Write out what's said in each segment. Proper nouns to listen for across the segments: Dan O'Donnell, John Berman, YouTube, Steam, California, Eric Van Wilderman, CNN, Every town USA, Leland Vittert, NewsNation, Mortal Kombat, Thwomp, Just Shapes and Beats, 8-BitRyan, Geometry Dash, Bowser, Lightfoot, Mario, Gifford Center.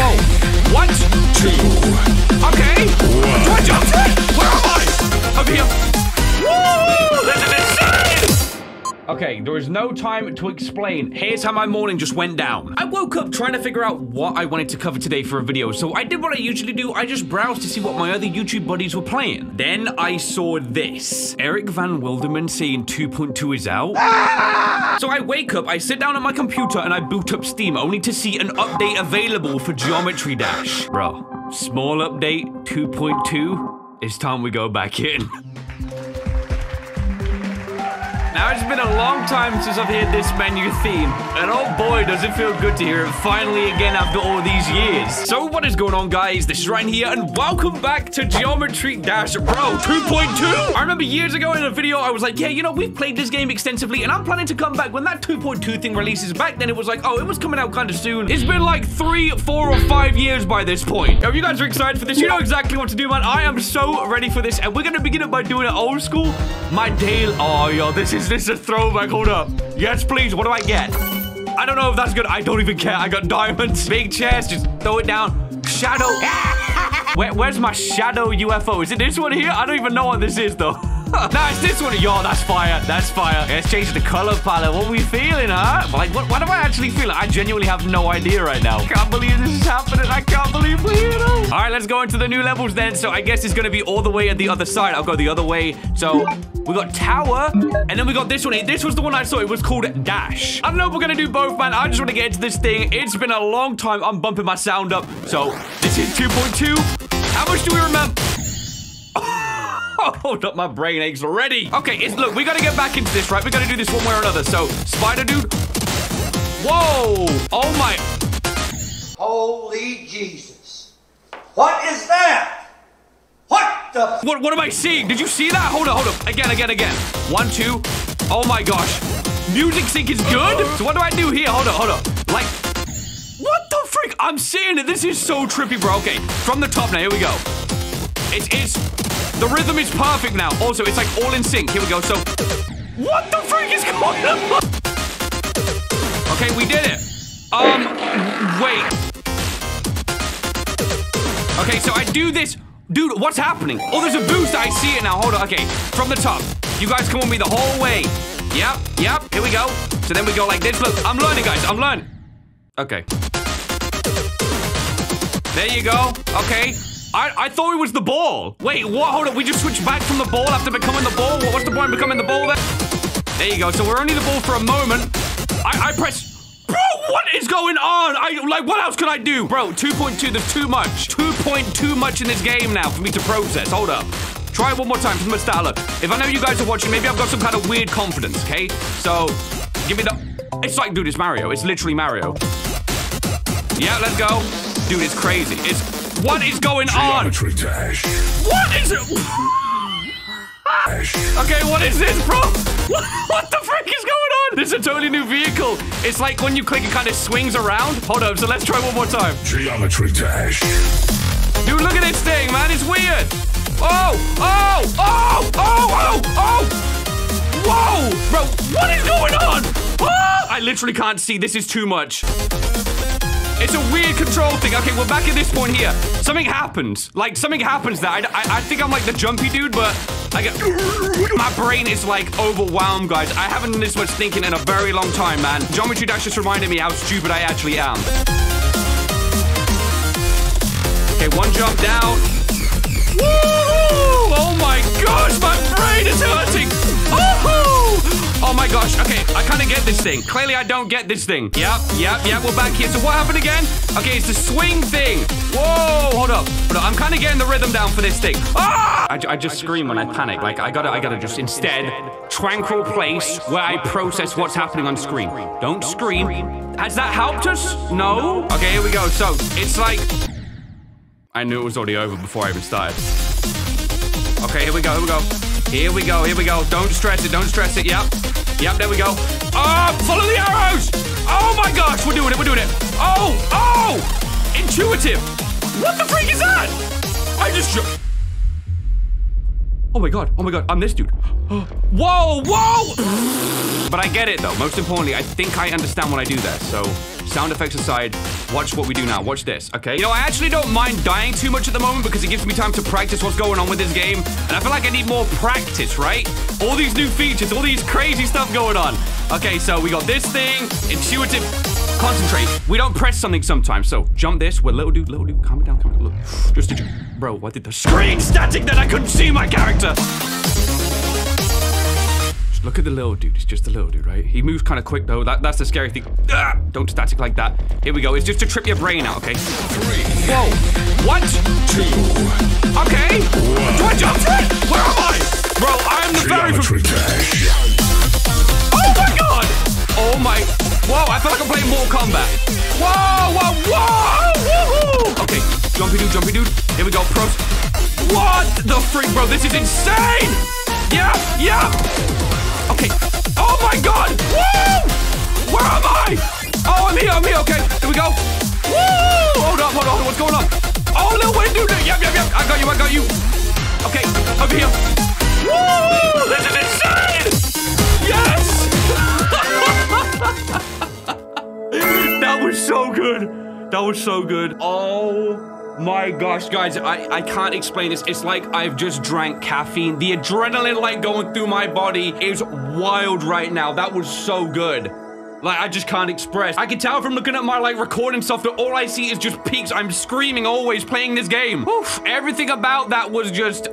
Whoa. What? Two. Okay. One. Do I jump? Where am I? Over here. Woo! This is insane! Okay, there is no time to explain. Here's how my morning just went down. I woke up trying to figure out what I wanted to cover today for a video, so I did what I usually do. I just browsed to see what my other YouTube buddies were playing. Then I saw this. Eric Van Wilderman saying 2.2 is out. Ah! So I wake up, I sit down at my computer, and I boot up Steam, only to see an update available for Geometry Dash. Bro, small update, 2.2. It's time we go back in. Now, it's been a long time since I've heard this menu theme, and oh boy, does it feel good to hear it finally again after all these years. So what is going on, guys? This is Ryan here, and welcome back to Geometry Dash, bro, 2.2! I remember years ago in a video, I was like, yeah, you know, we've played this game extensively, and I'm planning to come back when that 2.2 thing releases. Back then, it was like, oh, it was coming out kind of soon. It's been like 3, 4, or 5 years by this point. Now, if you guys are excited for this, you know exactly what to do, man. I am so ready for this, and we're gonna begin it by doing it old school. My Dale, oh, yo, this is a throwback, hold up. Yes, please, what do I get? I don't know if that's good, I don't even care. I got diamonds, big chest, just throw it down. Shadow, where's my shadow UFO? Is it this one here? I don't even know what this is though. Nah, it's this one, yo, that's fire, that's fire. Let's change the color palette, what are we feeling, huh? Like, what am I actually feeling? I genuinely have no idea right now. I can't believe this is happening, I can't believe we're here. All right, let's go into the new levels then. So I guess it's gonna be all the way at the other side. I'll go the other way, so... We got tower, and then we got this one. This was the one I saw. It was called Dash. I don't know if we're going to do both, man. I just want to get into this thing. It's been a long time. I'm bumping my sound up. So this is 2.2. How much do we remember? Hold up, my brain aches already. Okay, look, we got to get back into this, right? We got to do this one way or another. So spider dude. Whoa. Oh, my. Holy Jesus. What is that? What am I seeing? Did you see that? Hold up. Again. 1, 2. Oh my gosh. Music sync is good? So what do I do here? Hold up. Like, what the freak? I'm seeing it. This is so trippy, bro. Okay, from the top now. Here we go. It's the rhythm is perfect now. Also, it's like all in sync. Here we go. So, what the freak is going on? Okay, we did it. Wait. Okay, so I do this. Dude, what's happening? Oh, there's a boost. I see it now. Hold on. Okay, from the top. You guys come with me the whole way. Yep. Here we go. So then we go like this. Look, I'm learning, guys. I'm learning. Okay. There you go. Okay. I thought it was the ball. Wait, what? Hold on. We just switched back from the ball after becoming the ball? What's the point of becoming the ball then? There you go. So we're only the ball for a moment. I press... Bro, what is going on? Like, what else can I do? Bro, 2.2, there's too much. 2.2 much in this game now for me to process. Hold up. Try it one more time from the start. Look, if I know you guys are watching, maybe I've got some kind of weird confidence, okay? So, give me the... It's like, dude, it's Mario. It's literally Mario. Yeah, let's go. Dude, it's crazy. It's... What is going on? Dash. What is it? Okay, what is this, bro? What the frick is going on? This is a totally new vehicle. It's like when you click, it kind of swings around. Hold up, so let's try one more time. Geometry Dash. Dude, look at this thing, man. It's weird. Oh. Whoa, bro, what is going on? Oh, I literally can't see. This is too much. It's a weird control thing. Okay, we're back at this point here. Something happens. Like, something happens there. I think I'm like the jumpy dude, but... My brain is like overwhelmed, guys. I haven't done this much thinking in a very long time, man. Geometry Dash just reminded me how stupid I actually am. Okay, one jump down. Woo-hoo! Oh my gosh, my brain is hurting. Oh my gosh. Okay, I kind of get this thing. Clearly, I don't get this thing. Yep. We're back here. So what happened again? Okay, it's the swing thing. Whoa, hold up. I'm kind of getting the rhythm down for this thing. Ah! I just scream when I panic. Like, I gotta just instead, tranquil place where I process what's happening on screen. Don't scream. Has that helped us? No? Okay, here we go. So, it's like... I knew it was already over before I even started. Okay, here we go. Don't stress it. Yep, there we go. Follow the arrows! Oh my gosh, we're doing it. Oh! Intuitive! What the freak is that? I just... Oh my god, I'm this dude. Whoa, whoa! But I get it though. Most importantly, I think I understand what I do there. So sound effects aside, watch what we do now. Watch this, okay? You know, I actually don't mind dying too much at the moment because it gives me time to practice what's going on with this game. And I feel like I need more practice, right? All these new features, all these crazy stuff going on. Okay, so we got this thing, intuitive, concentrate. We don't press something sometimes. So jump this, we're little dude, calm it down, calm it down. Look, just a jump. Bro, why did the screen static that I couldn't see my character? Look at the little dude. It's just the little dude, right? He moves kind of quick, though. That's the scary thing. Ah, don't static like that. Here we go. It's just to trip your brain out, okay? Three. Whoa. What? Two. Okay. One. Do I jump to it? Where am I? Bro, I am the Geometry Dash. Oh, my God. Oh, my. Whoa, I feel like I'm playing Mortal Kombat. Whoa, whoa, whoa. Woohoo. Okay. Jumpy-dude, jumpy-dude. Here we go. Pros. What the freak, bro? This is insane. Yeah, yeah. Okay. Oh my God! Woo! Where am I? Oh, I'm here. I'm here. Okay. Here we go. Woo! Hold up. Hold on. What's going on? Oh, little window. Yep, yep, yep. I got you. I got you. Okay. Over here. Woo! This is insane! Yes! That was so good. That was so good. Oh. My gosh, guys, I can't explain this. It's like I've just drank caffeine. The adrenaline like going through my body is wild right now. That was so good. Like, I just can't express. I can tell from looking at my, like, recording stuff that all I see is just peaks. I'm screaming always playing this game. Oof, everything about that was just,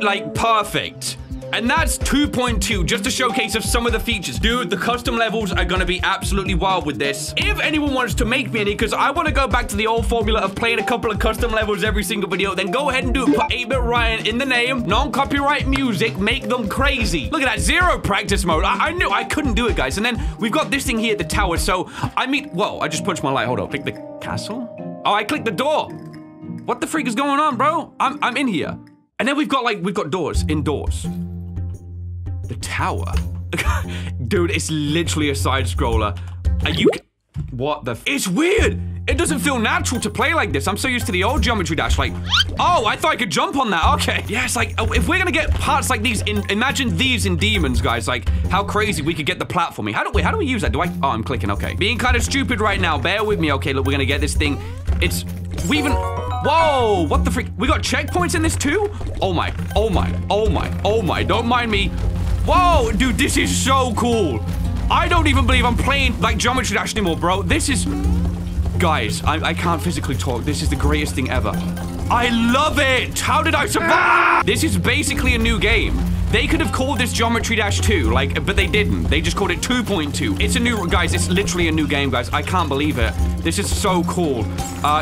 like, perfect. And that's 2.2, just a showcase of some of the features. Dude, the custom levels are gonna be absolutely wild with this. If anyone wants to make me any, because I wanna go back to the old formula of playing a couple of custom levels every single video, then go ahead and do it. Put 8-Bit Ryan in the name, non-copyright music, make them crazy. Look at that, zero practice mode. I knew I couldn't do it, guys. And then we've got this thing here, the tower. So, I mean, whoa, I just punched my light. Hold on, click the castle. Oh, I clicked the door. What the freak is going on, bro? I'm in here. And then we've got, like, we've got doors, indoors. The tower. Dude, it's literally a side scroller. Are you? What the? It's weird. It doesn't feel natural to play like this. I'm so used to the old Geometry Dash. Like, oh, I thought I could jump on that. Okay. Yeah, it's like, if we're gonna get parts like these, imagine these in Demons, guys. Like, how crazy we could get the platforming. How do we use that? Do I? Oh, I'm clicking. Okay. Being kind of stupid right now. Bear with me. Okay, look, we're gonna get this thing. It's. We even. Whoa, what the freak? We got checkpoints in this too? Oh my. Oh my. Oh my. Oh my. Don't mind me. Whoa, dude, this is so cool. I don't even believe I'm playing like Geometry Dash anymore, bro. This is... Guys, I can't physically talk. This is the greatest thing ever. I love it. How did I survive? This is basically a new game. They could have called this Geometry Dash 2, like, but they didn't. They just called it 2.2. It's a new... Guys, it's literally a new game, guys. I can't believe it. This is so cool.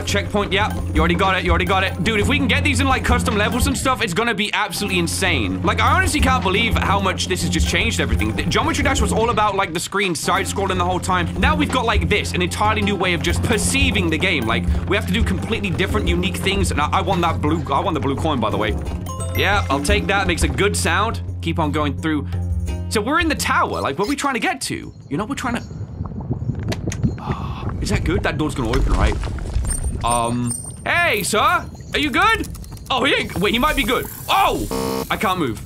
Checkpoint, yeah. You already got it, you already got it. Dude, if we can get these in, like, custom levels and stuff, it's gonna be absolutely insane. Like, I honestly can't believe how much this has just changed everything. The Geometry Dash was all about, like, the screen side-scrolling the whole time. Now we've got, like, this, an entirely new way of just perceiving the game. Like, we have to do completely different, unique things, and I want that blue... I want the blue coin, by the way. Yeah, I'll take that. Makes a good sound. Keep on going through. So we're in the tower. Like, what are we trying to get to? You know, we're trying to... Is that good? That door's gonna open, right? Hey, sir! Are you good? Oh, he ain't... Wait, he might be good. Oh! I can't move.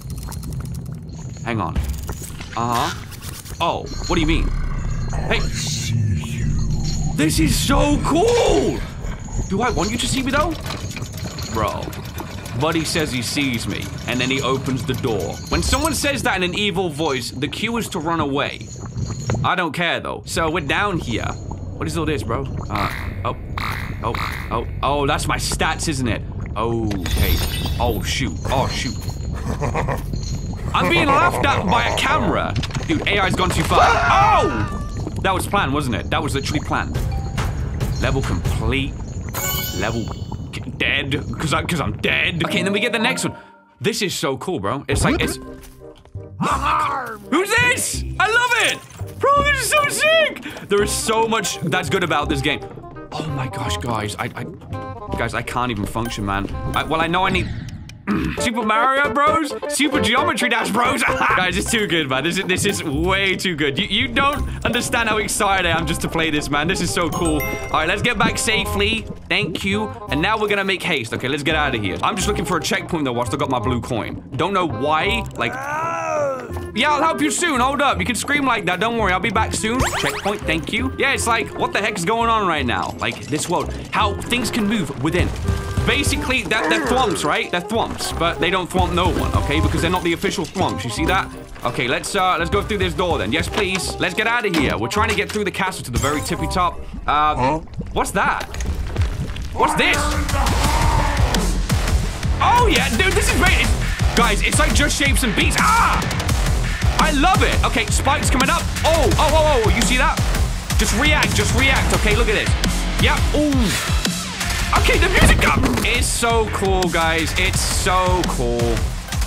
Hang on. Uh-huh. Oh, what do you mean? Hey. I see you. This is so cool! Do I want you to see me, though? Bro. Buddy says he sees me, and then he opens the door. When someone says that in an evil voice, the cue is to run away. I don't care, though. So we're down here. What is all this, bro? Oh, oh, oh, oh, that's my stats, isn't it? Okay. Oh, shoot. Oh, shoot. I'm being laughed at by a camera. Dude, AI's gone too far. Oh! That was planned, wasn't it? That was literally planned. Level complete. Level dead. Because I'm dead. Okay, and then we get the next one. This is so cool, bro. It's like, it's... Who's this? I love it! Bro, this is so sick! There is so much that's good about this game. Oh my gosh, guys. Guys, I can't even function, man. Well, I know I need... Super Mario Bros? Super Geometry Dash Bros? Guys, it's too good, man. This is way too good. You don't understand how excited I am just to play this, man. This is so cool. All right, let's get back safely. Thank you. And now we're gonna make haste. Okay, let's get out of here. I'm just looking for a checkpoint, though, whilst I got my blue coin. Don't know why, like... Yeah, I'll help you soon. Hold up. You can scream like that. Don't worry. I'll be back soon. Checkpoint. Thank you. Yeah, it's like, what the heck's going on right now? Like, this world. How things can move within. Basically, they're thwomps, right? They're thwomps, but they don't thwomp no one, okay? Because they're not the official thwomps. You see that? Okay, let's go through this door then. Yes, please. Let's get out of here. We're trying to get through the castle to the very tippy top. What's that? What's this? Oh, yeah, dude, this is great. Guys, it's like Just Shapes and Beats. Ah! I love it. Okay, spikes coming up. Oh, oh, oh, oh, you see that? Just react, okay? Look at this. Yeah, ooh. Okay, the music up! It's so cool, guys. It's so cool.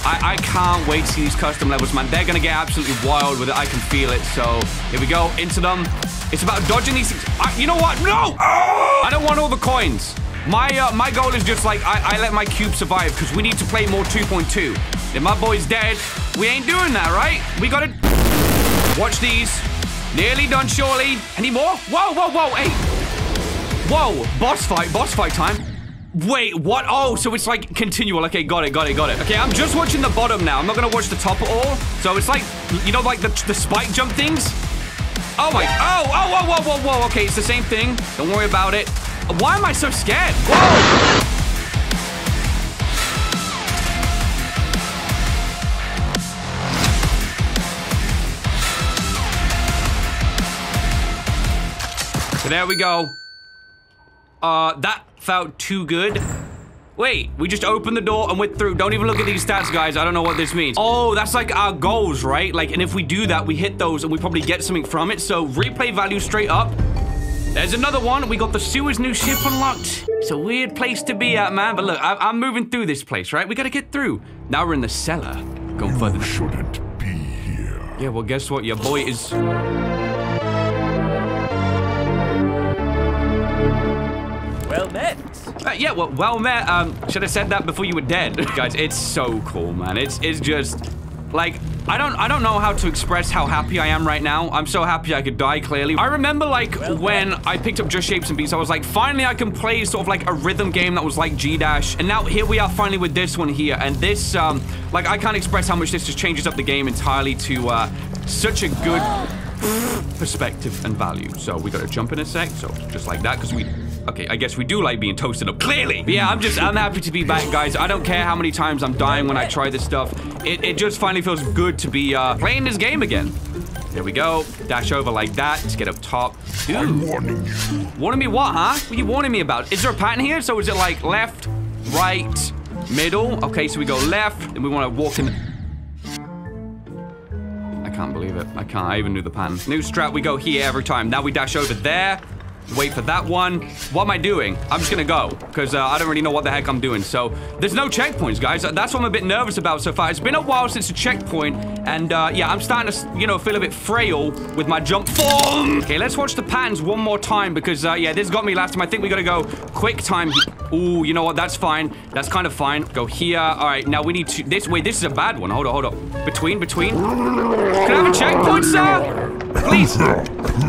I can't wait to see these custom levels, man. They're gonna get absolutely wild with it. I can feel it. So, here we go. Into them. It's about dodging these things. You know what? No! Oh! I don't want all the coins. My goal is just, like, I let my cube survive, because we need to play more 2.2. If my boy's dead, we ain't doing that, right? We gotta... Watch these. Nearly done, surely. Any more? Whoa, whoa, whoa. Hey. Whoa, boss fight time. Wait, what? Oh, so it's like continual. Okay, got it, got it, got it. Okay, I'm just watching the bottom now. I'm not gonna watch the top at all. So it's like, you know, like the spike jump things? Oh my, oh, oh, whoa, whoa, whoa, whoa. Okay, it's the same thing. Don't worry about it. Why am I so scared? Whoa! So there we go. That felt too good. Wait, we just opened the door and we're through. Don't even look at these stats, guys. I don't know what this means. Oh, that's like our goals, right? Like, and if we do that, we hit those and we probably get something from it. So replay value straight up. There's another one. We got the sewer's new ship unlocked. It's a weird place to be at, man. But look, I'm moving through this place, right? We gotta get through. Now we're in the cellar. Go further. You shouldn't be here. Yeah, well, guess what? Your boy is... Well met. Yeah, well, well met. Should have said that before you were dead. Guys, it's so cool, man. It's just, like, I don't know how to express how happy I am right now. I'm so happy I could die, clearly. I remember, like, when I picked up Just Shapes and Beats, I was like, finally I can play sort of like a rhythm game that was like G Dash. And now here we are finally with this one here. And this, like, I can't express how much this just changes up the game entirely to such a good perspective and value. So we gotta jump in a sec. So just like that, because we... Okay, I guess we do like being toasted up, clearly. But yeah, I'm happy to be back, guys. I don't care how many times I'm dying when I try this stuff. It just finally feels good to be playing this game again. There we go. Dash over like that. Let's get up top. Dude. I'm warning you. Warning me what, huh? What are you warning me about? Is there a pattern here? So is it like left, right, middle? Okay, so we go left, and we want to walk in. I can't believe it. I can't. I even knew the pattern. New strat, we go here every time. Now we dash over there. Wait for that one. What am I doing? I'm just gonna go, because I don't really know what the heck I'm doing. So there's no checkpoints, guys. That's what I'm a bit nervous about so far. It's been a while since a checkpoint, and yeah, I'm starting to, you know, feel a bit frail with my jump form. Okay, let's watch the patterns one more time, because yeah, this got me last time. I think we gotta go quick time. Ooh, you know what? That's fine. That's kind of fine. Go here. All right, now we need to... This way. This is a bad one. Hold on, hold on. Between, between. Can I have a checkpoint, sir? Please,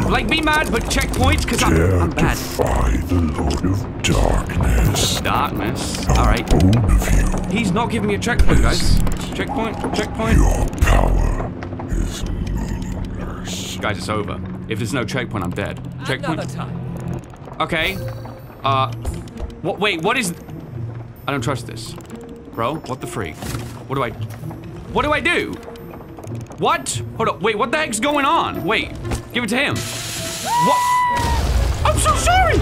like, be mad, but checkpoints, because I'm bad. Defy the Lord of Darkness. Darkness. All right. Of you. He's not giving me a checkpoint, guys. Checkpoint, checkpoint. Your power is meaningless. Guys, it's over. If there's no checkpoint, I'm dead. Checkpoint. Another time. Okay. What? Wait, what is... I don't trust this. Bro, what the freak? What do I do? What? Hold up. Wait, what the heck's going on? Wait, give it to him. What? I'm so sorry.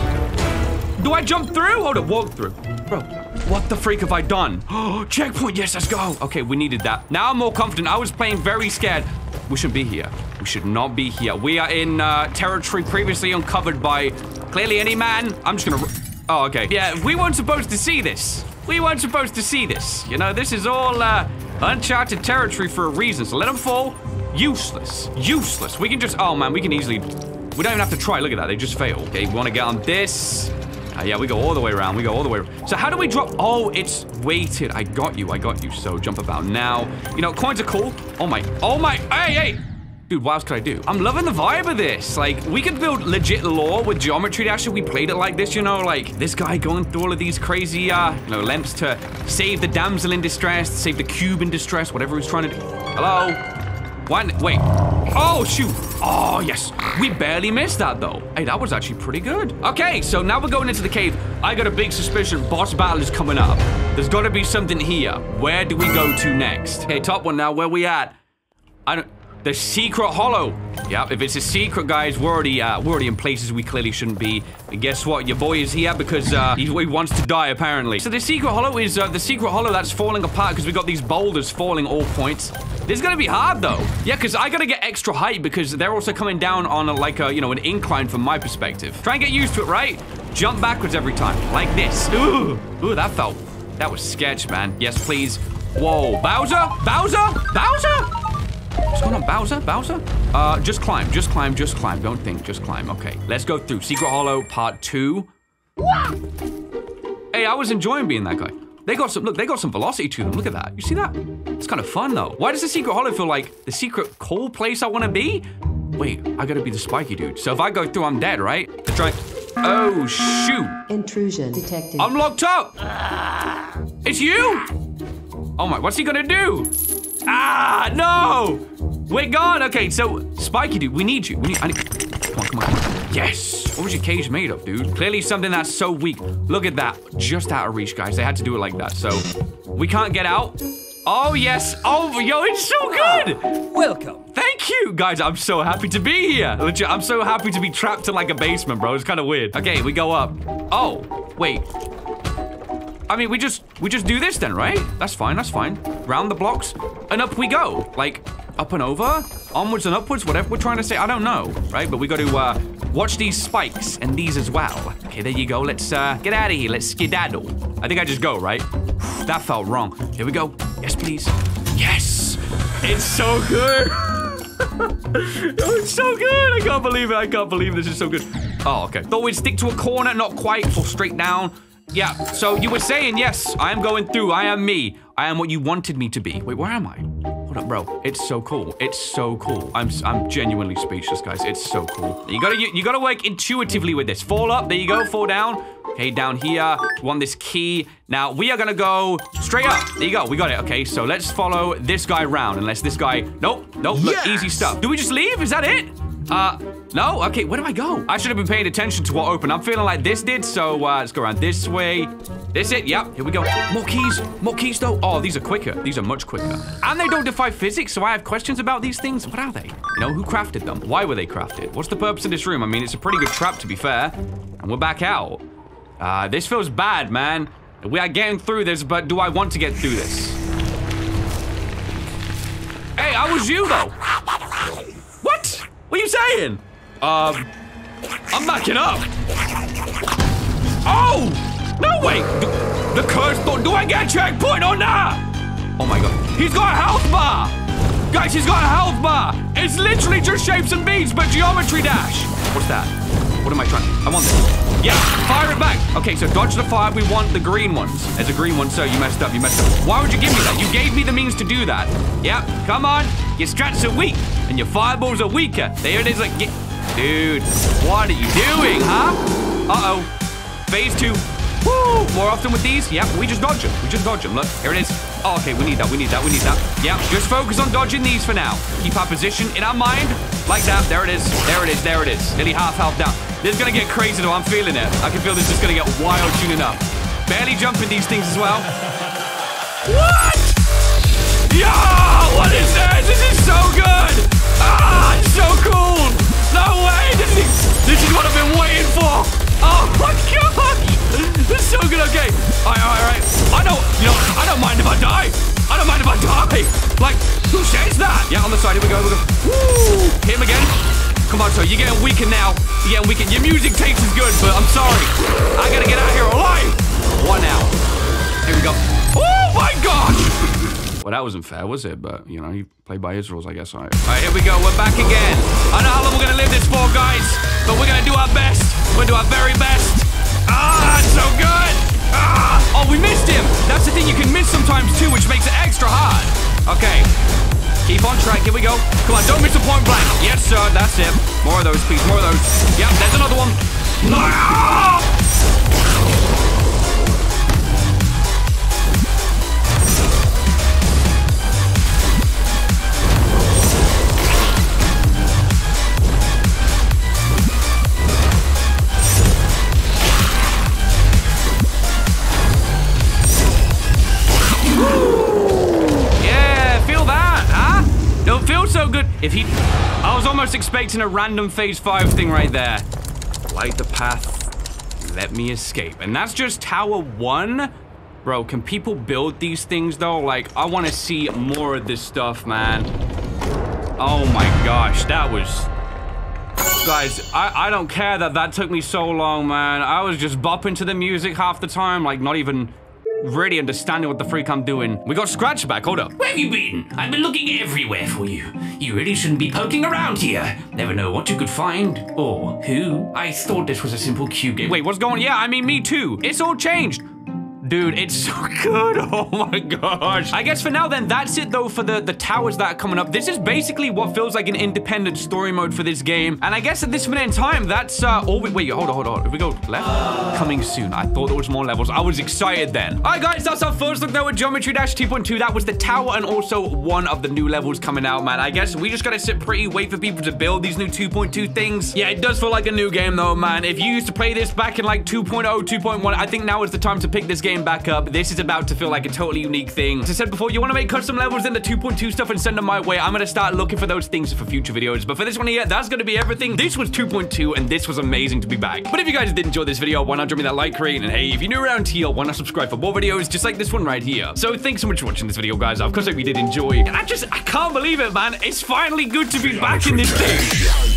Do I jump through? Hold up, walk through. Bro, what the freak have I done? Oh, checkpoint. Yes, let's go. Okay, we needed that. Now I'm more confident. I was playing very scared. We shouldn't be here. We should not be here. We are in territory previously uncovered by clearly any man. I'm just gonna... Oh, okay. Yeah, we weren't supposed to see this. We weren't supposed to see this. You know, this is all... uncharted territory for a reason, so let them fall. Useless. Useless. We can just... Oh, man, we can easily... We don't even have to try. Look at that. They just fail. Okay, we want to get on this. Yeah, we go all the way around. We go all the way around. So how do we drop... Oh, it's weighted. I got you. I got you. So jump about now. You know, coins are cool. Oh, my. Oh, my. Hey, hey. Dude, what else could I do? I'm loving the vibe of this. Like, we could build legit lore with Geometry Dash if we played it like this, you know? Like, this guy going through all of these crazy, you know, lengths to save the damsel in distress, save the cube in distress, whatever he's trying to do. Hello? One, wait. Oh, shoot. Oh, yes. We barely missed that, though. Hey, that was actually pretty good. Okay, so now we're going into the cave. I got a big suspicion. Boss battle is coming up. There's got to be something here. Where do we go to next? Okay, top one now. Where we at? I don't... The secret hollow. Yep, if it's a secret, guys, we're already in places we clearly shouldn't be. And guess what? Your boy is here because he wants to die, apparently. So the secret hollow is the secret hollow that's falling apart because we got these boulders falling all points. This is gonna be hard, though. Yeah, because I gotta get extra height because they're also coming down on an incline from my perspective. Try and get used to it, right? Jump backwards every time, like this. Ooh, ooh, that was sketch, man. Yes, please. Whoa, Bowser, Bowser, Bowser. What's going on, Bowser? Bowser? Just climb, just climb, just climb. Don't think, just climb. Okay, let's go through. Secret Hollow Part 2. Hey, I was enjoying being that guy. They got some velocity to them. Look at that. You see that? It's kind of fun, though. Why does the Secret Hollow feel like the secret cool place I want to be? Wait, I gotta be the spiky dude. So if I go through, I'm dead, right? Let's try. Oh, shoot. Intrusion detected. I'm locked up. It's you? Oh, my. What's he gonna do? Ah, no! We're gone! Okay, so, Spiky, dude, we need you. Come on, come on. Yes! What was your cage made of, dude? Clearly something that's so weak. Look at that. Just out of reach, guys. They had to do it like that, so... We can't get out. Oh, yes. Oh, yo, it's so good! Welcome. Thank you, guys. I'm so happy to be here. Legit, I'm so happy to be trapped in, like, a basement, bro. It's kind of weird. Okay, we go up. Oh, wait. I mean, we just do this then, right? That's fine, that's fine. Round the blocks, and up we go. Like, up and over, onwards and upwards, whatever we're trying to say, I don't know, right? But we got to watch these spikes, and these as well. Okay, there you go, let's get out of here, let's skedaddle. I think I just go, right? That felt wrong. Here we go, yes please. Yes, it's so good. Oh, it's so good, I can't believe it, I can't believe this is so good. Oh, okay. Thought we'd stick to a corner, not quite, fall straight down. Yeah, so you were saying, yes, I am going through. I am me. I am what you wanted me to be. Wait, where am I? Hold up, bro. It's so cool. It's so cool. I'm genuinely speechless, guys. It's so cool. You gotta work intuitively with this. Fall up. There you go. Fall down. Okay, down here. Want this key. Now, we are gonna go straight up. There you go. We got it. Okay, so let's follow this guy round. Unless this guy... Nope. Nope. Look, yes! Easy stuff. Do we just leave? Is that it? No? Okay, where do I go? I should have been paying attention to what opened. I'm feeling like this did, so let's go around this way. This it? Yep, here we go. More keys though. Oh, these are quicker. These are much quicker. And they don't defy physics, so I have questions about these things. What are they? You know, who crafted them? Why were they crafted? What's the purpose of this room? I mean, it's a pretty good trap, to be fair. And we're back out. This feels bad, man. We are getting through this, but do I want to get through this? Hey, I was you though. What? What are you saying? I'm backing up. Oh! No, wait! The curse ball. Do I get a checkpoint or not? Oh my god. He's got a health bar! Guys, he's got a health bar! It's literally just Shapes and Beats, but Geometry Dash! What's that? What am I trying? I want this. Yeah, fire it back! Okay, so dodge the fire. We want the green ones. There's a green one, so you messed up, you messed up. Why would you give me that? You gave me the means to do that. Yep, come on. Your strats are weak, and your fireballs are weaker. There it is, like, dude, what are you doing, huh? Uh-oh, phase 2. Woo, more often with these. Yep, we just dodge them, look, here it is. Oh, okay, we need that, we need that, we need that. Yep, just focus on dodging these for now. Keep our position in our mind, like that. There it is, there it is, there it is. Nearly half health down. This is gonna get crazy though, I'm feeling it. I can feel this is gonna get wild tuning up. Barely jumping these things as well. What? Yo, what is this? This is so good! Ah, it's so cool! No way! This is what I've been waiting for! Oh my gosh! This is so good, okay. Alright, alright, alright. I don't mind if I die! I don't mind if I die! Like, who says that? Yeah, on the side, here we go, here we go. Woo! Hit him again. Come on, so you're getting weaker now. You're getting weaker. Your music taste is good, but I'm sorry. I gotta get out of here alive! One out. Here we go. Oh my gosh! Well, that wasn't fair, was it? But, you know, he played by his rules, I guess. All right, here we go. We're back again. I know how long we're going to live this for, guys. But we're going to do our best. We're going to do our very best. Ah, so good. Ah. Oh, we missed him. That's the thing you can miss sometimes, too, which makes it extra hard. Okay. Keep on track. Here we go. Come on, don't miss a point blank. Yes, sir. That's it. More of those, please. More of those. Yep, there's another one. Ah! If he... I was almost expecting a random Phase 5 thing right there. Light the path. Let me escape. And that's just Tower 1? Bro, can people build these things, though? Like, I want to see more of this stuff, man. Oh, my gosh. That was... Guys, I don't care that that took me so long, man. I was just bopping to the music half the time, like, not even... really understanding what the freak I'm doing. We got Scratch back, hold up. Where have you been? I've been looking everywhere for you. You really shouldn't be poking around here. Never know what you could find or who. I thought this was a simple cube game. Wait, what's going on? Yeah, I mean, me too. It's all changed. Dude, it's so good. Oh my gosh. I guess for now then, that's it though for the towers that are coming up. This is basically what feels like an independent story mode for this game. And I guess at this minute in time, that's all we... Wait, hold on. If we go left, coming soon. I thought there was more levels. I was excited then. All right, guys, that's our first look though at Geometry Dash 2.2. That was the tower and also one of the new levels coming out, man. I guess we just gotta sit pretty, wait for people to build these new 2.2 things. Yeah, it does feel like a new game though, man. If you used to play this back in like 2.0, 2.1, I think now is the time to pick this game back up. This is about to feel like a totally unique thing. As I said before, you want to make custom levels in the 2.2 stuff and send them my way. I'm going to start looking for those things for future videos. But for this one here, that's going to be everything. This was 2.2 and this was amazing to be back. But if you guys did enjoy this video, why not drop me that like rating? And hey, if you're new around here, why not subscribe for more videos just like this one right here? So thanks so much for watching this video, guys. I of course hope you did enjoy. And I can't believe it, man. It's finally good to be back in this thing.